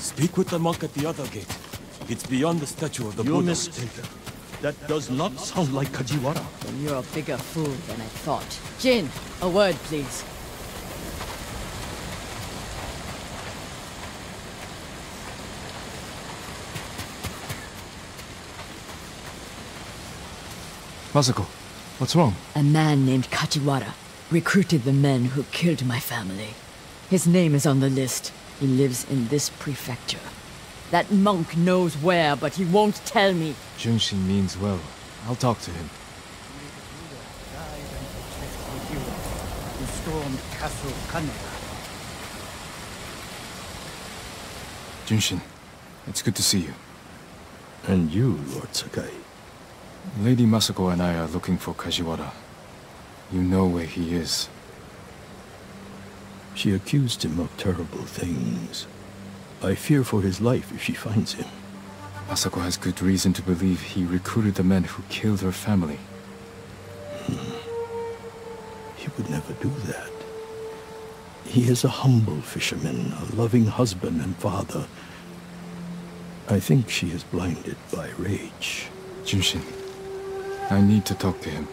Speak with the monk at the other gate. It's beyond the statue of the Buddha. You're mistaken. That does not sound like Kajiwara. Then you're a bigger fool than I thought. Jin, a word, please. Masako, what's wrong? A man named Kajiwara recruited the men who killed my family. His name is on the list. He lives in this prefecture. That monk knows where, but he won't tell me. Junshin means well. I'll talk to him. You stormed Castle Kaneda. Junshin, it's good to see you. And you, Lord Sakai. Lady Masako and I are looking for Kajiwara. You know where he is. She accused him of terrible things. I fear for his life if she finds him. Masako has good reason to believe he recruited the men who killed her family. He would never do that. He is a humble fisherman, a loving husband and father. I think she is blinded by rage. Junshin, I need to talk to him.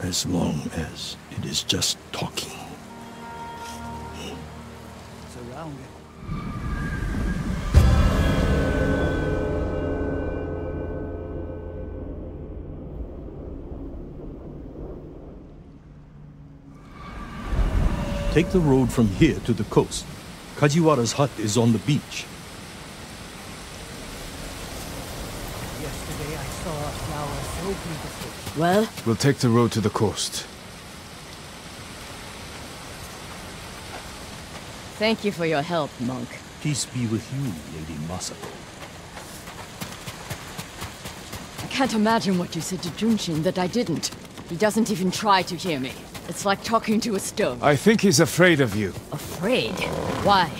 As long as it is just talking. Surrounded. Take the road from here to the coast. Kajiwara's hut is on the beach. Yesterday I saw a flower so beautiful. Well? We'll take the road to the coast. Thank you for your help, monk. Peace be with you, Lady Masako. I can't imagine what you said to Junshin that I didn't. He doesn't even try to hear me. It's like talking to a stone. I think he's afraid of you. Afraid? Why?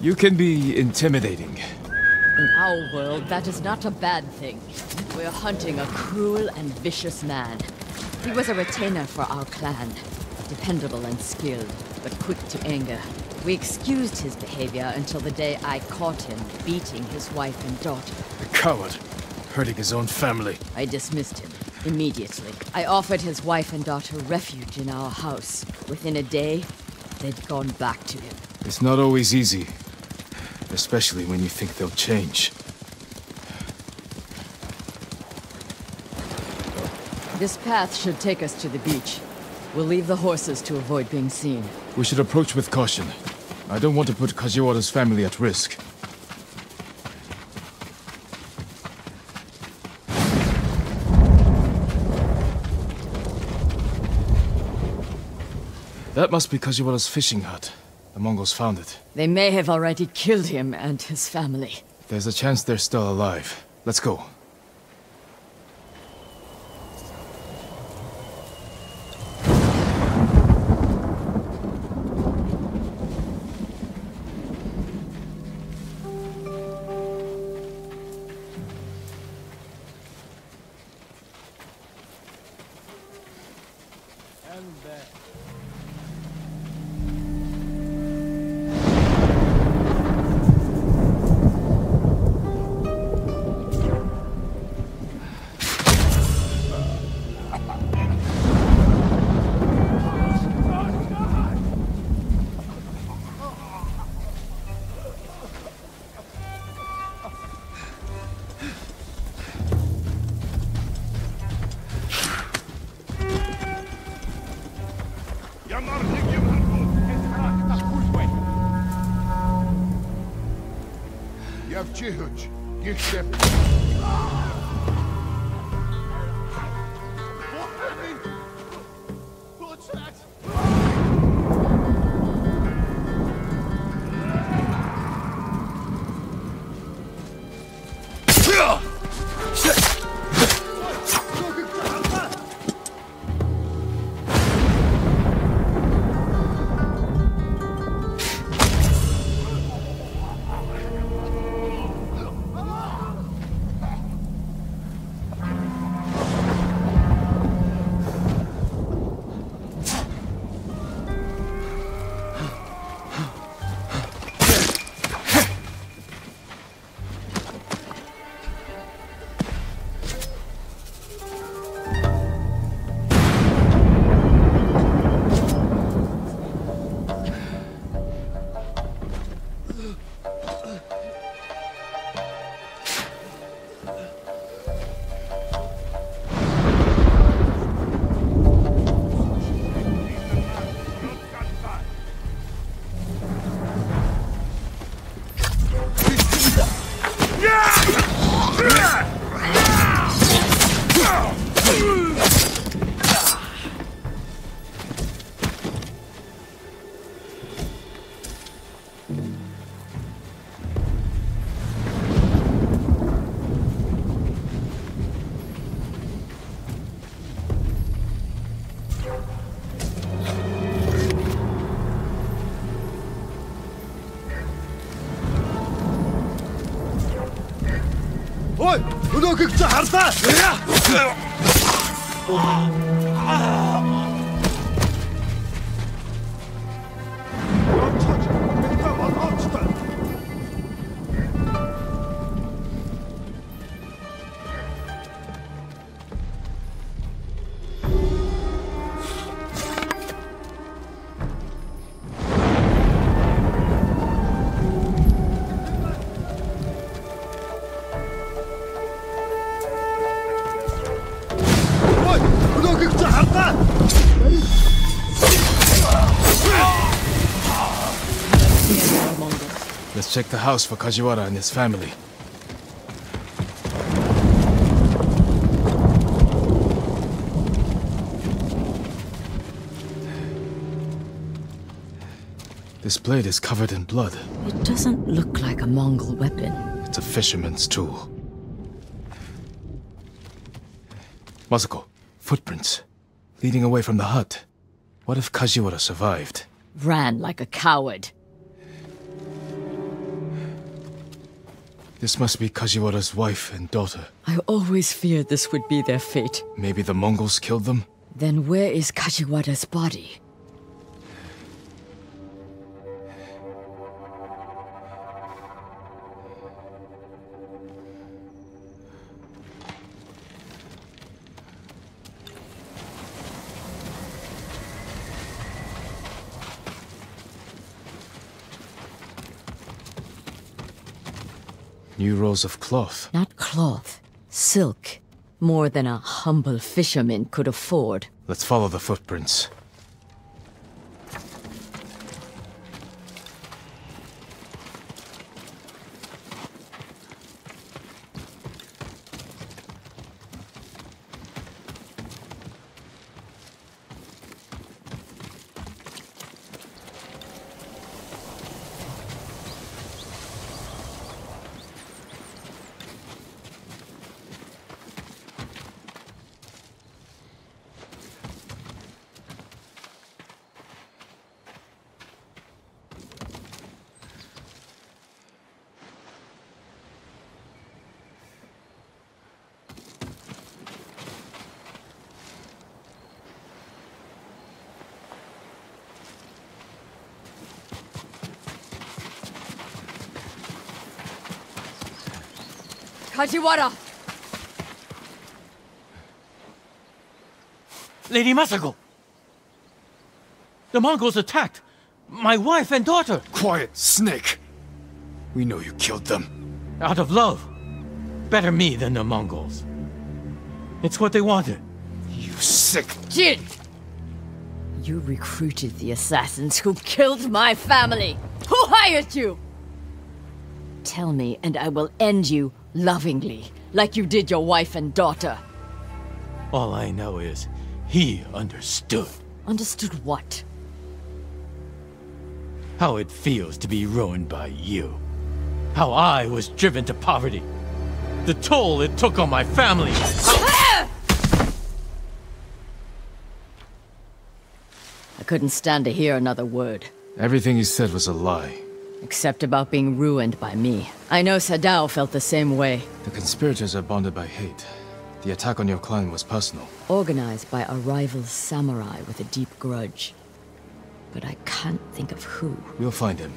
You can be intimidating. In our world, that is not a bad thing. We're hunting a cruel and vicious man. He was a retainer for our clan. Dependable and skilled, but quick to anger. We excused his behavior until the day I caught him beating his wife and daughter. A coward, hurting his own family. I dismissed him. Immediately. I offered his wife and daughter refuge in our house. Within a day, they'd gone back to him. It's not always easy, especially when you think they'll change. This path should take us to the beach. We'll leave the horses to avoid being seen. We should approach with caution. I don't want to put Kajiwara's family at risk. That must be Kajiwara's fishing hut. The Mongols found it. They may have already killed him and his family. There's a chance they're still alive. Let's go. Let's check the house for Kajiwara and his family. This blade is covered in blood. It doesn't look like a Mongol weapon. It's a fisherman's tool. Masako, footprints leading away from the hut. What if Kajiwara survived? Ran like a coward. This must be Kajiwara's wife and daughter. I always feared this would be their fate. Maybe the Mongols killed them? Then where is Kajiwara's body? New rolls of cloth. Not cloth. Silk. More than a humble fisherman could afford. Let's follow the footprints. Kajiwara! Lady Masako! The Mongols attacked! My wife and daughter! Quiet, snake! We know you killed them. Out of love. Better me than the Mongols. It's what they wanted. You sick... Jin! You recruited the assassins who killed my family! Who hired you? Tell me and I will end you. Lovingly, like you did your wife and daughter. All I know is, he understood. Understood what? How it feels to be ruined by you. How I was driven to poverty. The toll it took on my family. I couldn't stand to hear another word. Everything you said was a lie. Except about being ruined by me. I know Sadao felt the same way. The conspirators are bonded by hate. The attack on your clan was personal. Organized by a rival samurai with a deep grudge. But I can't think of who. We'll find him.